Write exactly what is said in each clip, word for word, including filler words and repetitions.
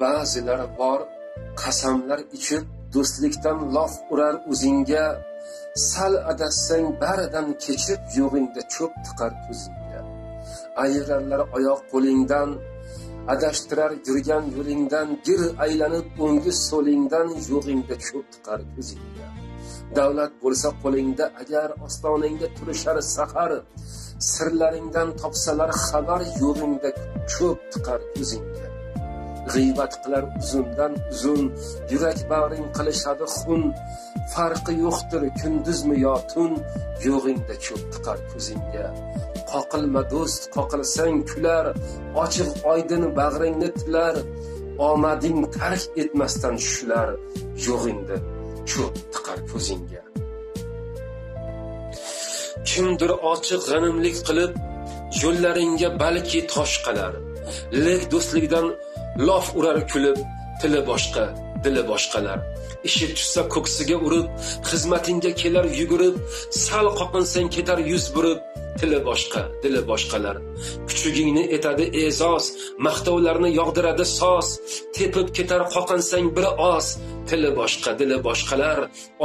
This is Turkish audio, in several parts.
bazılar var, kasamlar içip, do'stlikdan laf urar o'zingga, sal adatsang baridan kechib, yo'g'ingda cho'p tiqar ko'zingga. Ayirarlar oyoq qo'lingdan, adashtirar yurgan yo'lingdan, gir aylanib o'ngi so'lingdan, yo'g'ingda cho'p tiqar ko'zingga. Davlat bo'lsa qo'lingda, agar ostoningda turishar sahar, sirlaringdan topsalar xabar, yo'g'ingda cho'p tiqar ko'zingga. G'iybat qilar uzundan uzun, yurak bag'ring qilishadi xun, farqi yo'qdir kunduzmi yo tun, yo'g'ingda cho'p tiqar ko'zingga. Qoqilma do'st, qoqilsang kular, ochiq oydin bag'ringni tilar, omading tark etmasdan shular, yo'g'ingda cho'p tiqar ko'zingga. Kimdir ochiq g'animlik qilib, yo'llaringga balki tosh qalar, lek do'stlikdan laf urar kulib, tili boshqa, dili boshqalar. Ishi tushsa ko'ksiga urib, xizmatinga kelar yugurib, sal qoqinsang ketar yuz burib, tili boshqa, dili boshqalar. Kuchugingni etadi e'zoz, maqtovlarni yog'diradi soz, tepib ketar qoqinsang bir oz, tili boshqa, dili boshqalar.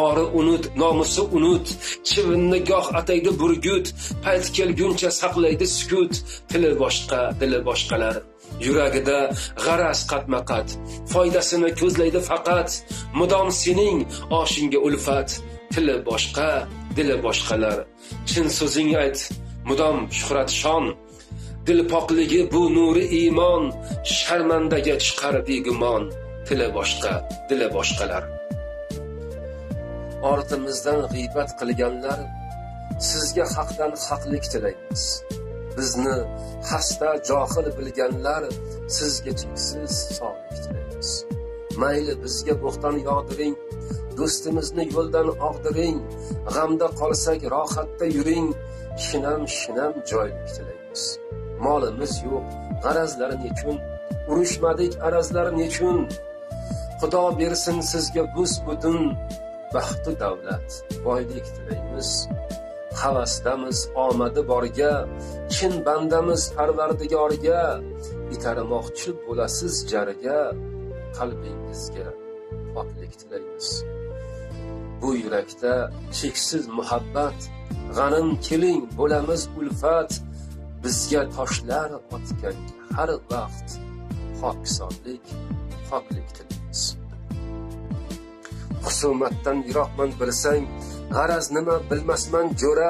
Ori unut, nomusi unut, chivinni goh ataydi burgut, payt kelguncha saqlaydi sukut, tili boshqa, dili boshqalar. Yuragida g'araz qatmaqat, foydasini ko'zlaydi faqat, mudom sening oshingga ulfat, tili boshqa, dili boshqalar. Chin so'zing ayt, mudom shuhrat shon, dil pokligi bu nuri iymon, sharmandaga chiqar begumon, tili boshqa, dili boshqalar. Ortimizdan g'iybat qilganlar, sizga haqdan haqlik tilaymiz. Bizni xasta johil bilganlar, sizga cheksiz sog'lik tilaymiz. Mayli bizga bo'xton yog'diring, do'stimizni yo'ldan og'diring, g'amda qolsak rohatda yuring, shinam shinam joylik tilaymiz. Molimiz yo'q, g'arazlar nechun, urushmadik arazlar nechun. Xudo bersin sizga bus butun baxtu davlat, boylik tilaymiz. Havasdamiz omadi borga, chin bandamiz Parvardigorga, itarmoqchi bo'lasiz jariga, qalbingizga poklik tilaymiz. Bu yurakda cheksiz muhabbat, g'anim keling bo'lamiz ulfat, bizga toshlar otgan har vaqt pokisonlik, poklik tilaymiz. Husumatdan yiroqman bilsang, g'araz nima bilmasman jo'ra,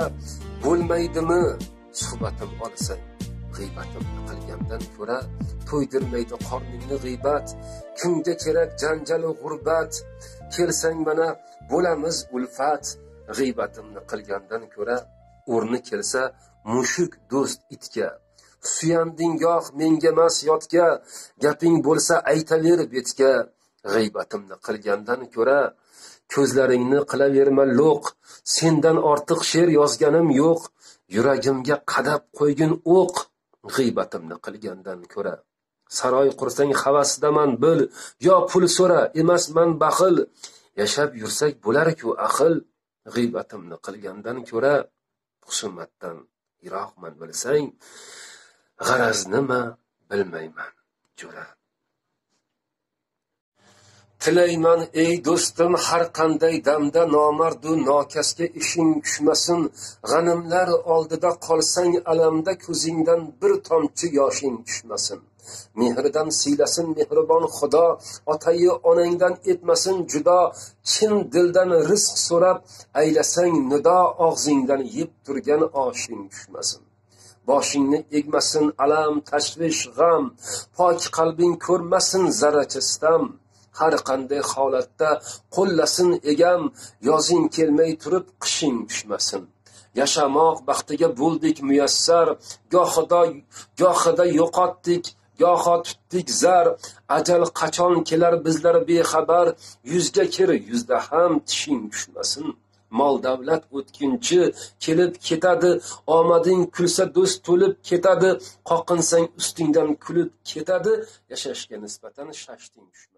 bo'lmaydimi suhbatim olsa, g'iybatim qilgandan ko'ra, to'ydirmaydi qorningni g'iybat, kunga kerak janjal va g'urbat, kelsang mana bo'lamiz ulfat. G'iybatimni qilgandan ko'ra, o'rni kelsa mushuk do'st itga, suyanding goh menga mas yotga, gaping bo'lsa aytaver betga. G'iybatimni qilgandan ko'ra, ko'zlaringni qilaverma lo'q, sendan ortiq she'r yozganim yo'q, yuragimga qadab qo'ygin o'q. G'iybatimni qilgandan ko'ra, saroy qursang havasdaman bil, yo pul so'ra emasman baxil, yashab yursak bo'lar-ku aql. G'iybatimni qilgandan ko'ra, husumatdan yiroqman bilsang, g'araz nima bilmayman jo'ra. Tilayman ey do'stim, har qanday damda nomarddu nokasga ishing tushmasin, g'animlar oldida qolsang alamda, ko'zingdan bir tomchi yoshing tushmasin. Mehrdan siylasin mehribon Xudo, otayi onangdan etmasin judo, chin dildan rizq so'rab aylasang nido, og'zingdan yeb turgan oshing tushmasin. Boshingni egmasin alam, tashvish, g'am, pok qalbing ko'rmasin zarracha sitam. Har qanday holatda qo'llasin egam, yozing kelmay turib qishing tushmasin. Yashamoq baxtiga bo'ldik muyassar, gohida gohida yo'qotdik, goho tutdik zar. Ajal qachon kelar bizlar bexabar, yuzga kir yuzda ham tishing tushmasin. Mol davlat o'tkinchi kelib ketadi, omading kulsa do'st to'lib ketadi, qoqinsang ustingdan kulib ketadi, yashashga nisbatan shashting tushmasin.